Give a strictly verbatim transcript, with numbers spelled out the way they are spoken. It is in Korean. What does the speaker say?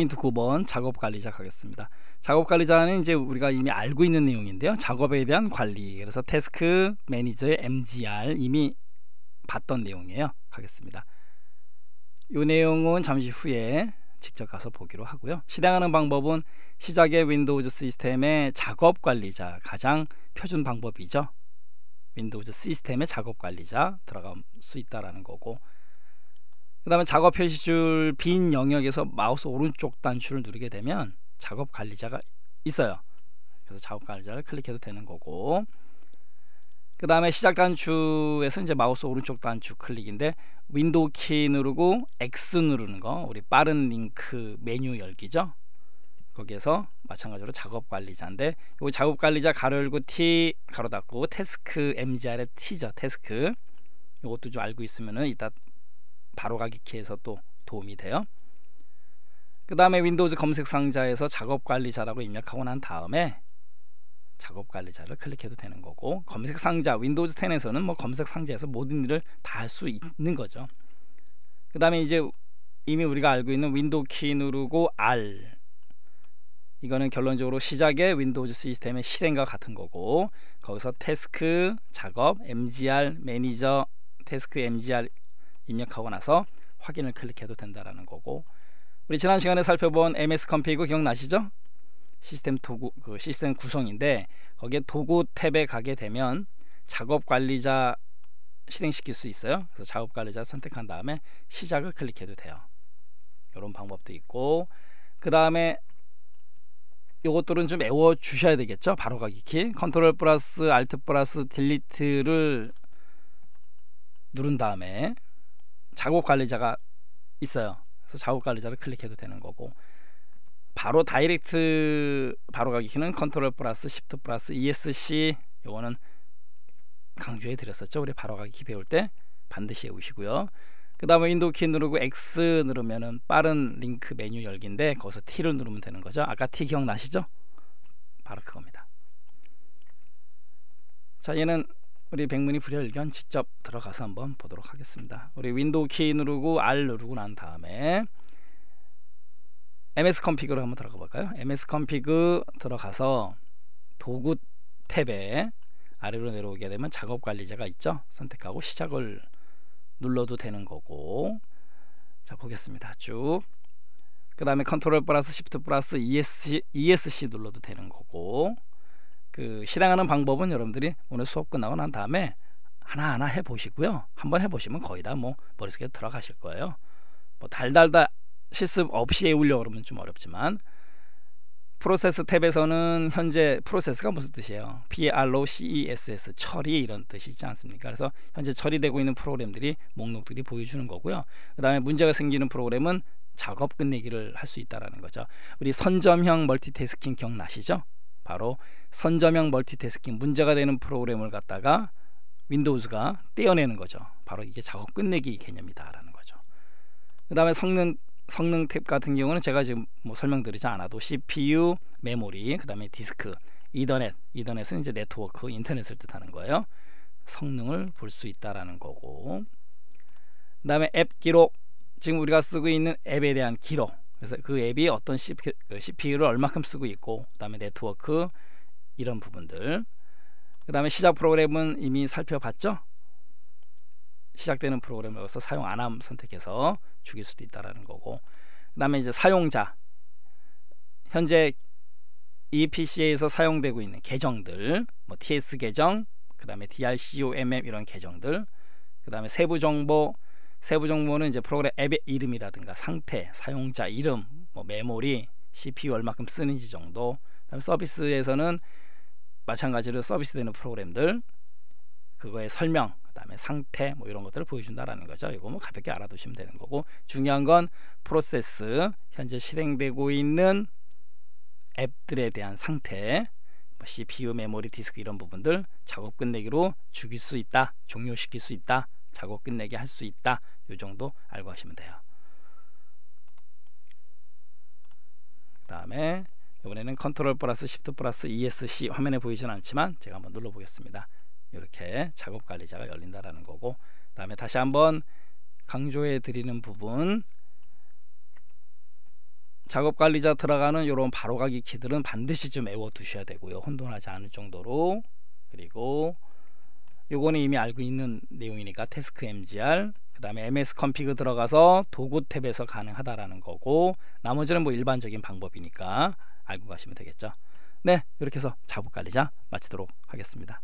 빈트 구 번 작업 관리자 가겠습니다. 작업 관리자는 이제 우리가 이미 알고 있는 내용인데요. 작업에 대한 관리. 그래서 태스크 매니저의 엠지알 이미 봤던 내용이에요. 가겠습니다. 이 내용은 잠시 후에 직접 가서 보기로 하고요. 실행하는 방법은 시작의 윈도우즈 시스템의 작업 관리자, 가장 표준 방법이죠. 윈도우즈 시스템의 작업 관리자 들어갈 수 있다라는 거고, 그 다음에 작업 표시줄 빈 영역에서 마우스 오른쪽 단추를 누르게 되면 작업 관리자가 있어요. 그래서 작업 관리자를 클릭해도 되는 거고, 그 다음에 시작 단추에서 이제 마우스 오른쪽 단추 클릭인데 윈도우 키 누르고 X 누르는 거, 우리 빠른 링크 메뉴 열기죠. 거기에서 마찬가지로 작업 관리자인데 이 작업 관리자 가로 열고 T 가로 닫고 태스크 엠지알의 T죠. 태스크 이것도 좀 알고 있으면은 이따 바로 가기 키에서 또 도움이 돼요. 그 다음에 윈도우즈 검색 상자에서 작업 관리자라고 입력하고 난 다음에 작업 관리자를 클릭해도 되는 거고, 검색 상자 윈도우즈 텐에서는 뭐 검색 상자에서 모든 일을 다 할 수 있는 거죠. 그 다음에 이제 이미 우리가 알고 있는 윈도우 키 누르고 R, 이거는 결론적으로 시작의 윈도우즈 시스템의 실행과 같은 거고, 거기서 태스크 작업 엠지알 매니저 태스크 엠지알 입력하고 나서 확인을 클릭해도 된다라는 거고, 우리 지난 시간에 살펴본 엠에스 컨피그 기억나시죠? 시스템 도구, 그 시스템 구성인데 거기에 도구 탭에 가게 되면 작업 관리자 실행시킬 수 있어요. 그래서 작업 관리자 선택한 다음에 시작을 클릭해도 돼요. 이런 방법도 있고, 그 다음에 요것들은 좀 외워 주셔야 되겠죠. 바로가기 키 컨트롤 플러스 알트 플러스 딜리트를 누른 다음에 작업 관리자가 있어요. 그래서 작업 관리자를 클릭해도 되는 거고, 바로 다이렉트 바로가기 키는 컨트롤 플러스 시프트 플러스 이에스씨, 요거는 강조해 드렸었죠. 우리 바로가기 키 배울 때 반드시 외우시고요. 그 다음에 윈도우 키 누르고 X 누르면은 빠른 링크 메뉴 열기인데 거기서 T를 누르면 되는 거죠. 아까 T 기억나시죠? 바로 그겁니다. 자, 얘는 우리 백문이 불여일견 직접 들어가서 한번 보도록 하겠습니다. 우리 윈도우 키 누르고 R 누르고 난 다음에 엠에스 컨피그로 한번 들어가 볼까요? 엠에스 컨피그 들어가서 도구 탭에 아래로 내려오게 되면 작업 관리자가 있죠. 선택하고 시작을 눌러도 되는 거고, 자 보겠습니다. 쭉 그 다음에 컨트롤 플러스 시프트 플러스 이에스씨, 이에스씨 눌러도 되는 거고, 그 실행하는 방법은 여러분들이 오늘 수업 끝나고 난 다음에 하나하나 해보시고요. 한번 해보시면 거의 다 뭐 머릿속에 들어가실 거예요. 뭐 달달달 실습 없이 외우려고 그러면 좀 어렵지만, 프로세스 탭에서는 현재 프로세스가 무슨 뜻이에요? PROCESS 처리 이런 뜻이 있지 않습니까? 그래서 현재 처리되고 있는 프로그램들이 목록들이 보여주는 거고요. 그 다음에 문제가 생기는 프로그램은 작업 끝내기를 할 수 있다라는 거죠. 우리 선점형 멀티태스킹 기억나시죠? 바로 선점형 멀티태스킹 문제가 되는 프로그램을 갖다가 윈도우즈가 떼어내는 거죠. 바로 이게 작업 끝내기 개념이다라는 거죠. 그 다음에 성능 성능 탭 같은 경우는 제가 지금 뭐 설명드리지 않아도 씨피유, 메모리, 그 다음에 디스크, 이더넷, 이더넷은 이제 네트워크, 인터넷을 뜻하는 거예요. 성능을 볼 수 있다라는 거고, 그 다음에 앱 기록, 지금 우리가 쓰고 있는 앱에 대한 기록, 그래서 그 앱이 어떤 씨피유를 얼마큼 쓰고 있고, 그 다음에 네트워크 이런 부분들, 그 다음에 시작 프로그램은 이미 살펴봤죠. 시작되는 프로그램을 여기서 사용 안함 선택해서 죽일 수도 있다라는 거고, 그 다음에 이제 사용자, 현재 이 피씨에서 사용되고 있는 계정들, 뭐 티에스 계정, 그 다음에 디알코mm 이런 계정들, 그 다음에 세부 정보, 세부 정보는 이제 프로그램 앱의 이름이라든가 상태, 사용자 이름, 뭐 메모리, 씨피유 얼마큼 쓰는지 정도, 그 다음에 서비스에서는 마찬가지로 서비스되는 프로그램들, 그거의 설명, 그 다음에 상태 뭐 이런 것들을 보여준다라는 거죠. 이거 뭐 가볍게 알아두시면 되는 거고, 중요한 건 프로세스, 현재 실행되고 있는 앱들에 대한 상태, 뭐 씨피유, 메모리, 디스크 이런 부분들 작업 끝내기로 죽일 수 있다, 종료시킬 수 있다, 작업 끝내기 할 수 있다, 요 정도 알고 하시면 돼요. 그 다음에 이번에는 컨트롤 플러스 시프트 플러스 이에스씨, 화면에 보이진 않지만 제가 한번 눌러 보겠습니다. 이렇게 작업 관리자가 열린다라는 거고, 그 다음에 다시 한번 강조해 드리는 부분, 작업관리자 들어가는 이런 바로가기 키들은 반드시 좀 외워두셔야 되고요. 혼돈하지 않을 정도로. 그리고 요거는 이미 알고 있는 내용이니까 태스크 mgr, 그 다음에 ms 컨피그 들어가서 도구 탭에서 가능하다라는 거고, 나머지는 뭐 일반적인 방법이니까 알고 가시면 되겠죠. 네, 이렇게 해서 작업관리자 마치도록 하겠습니다.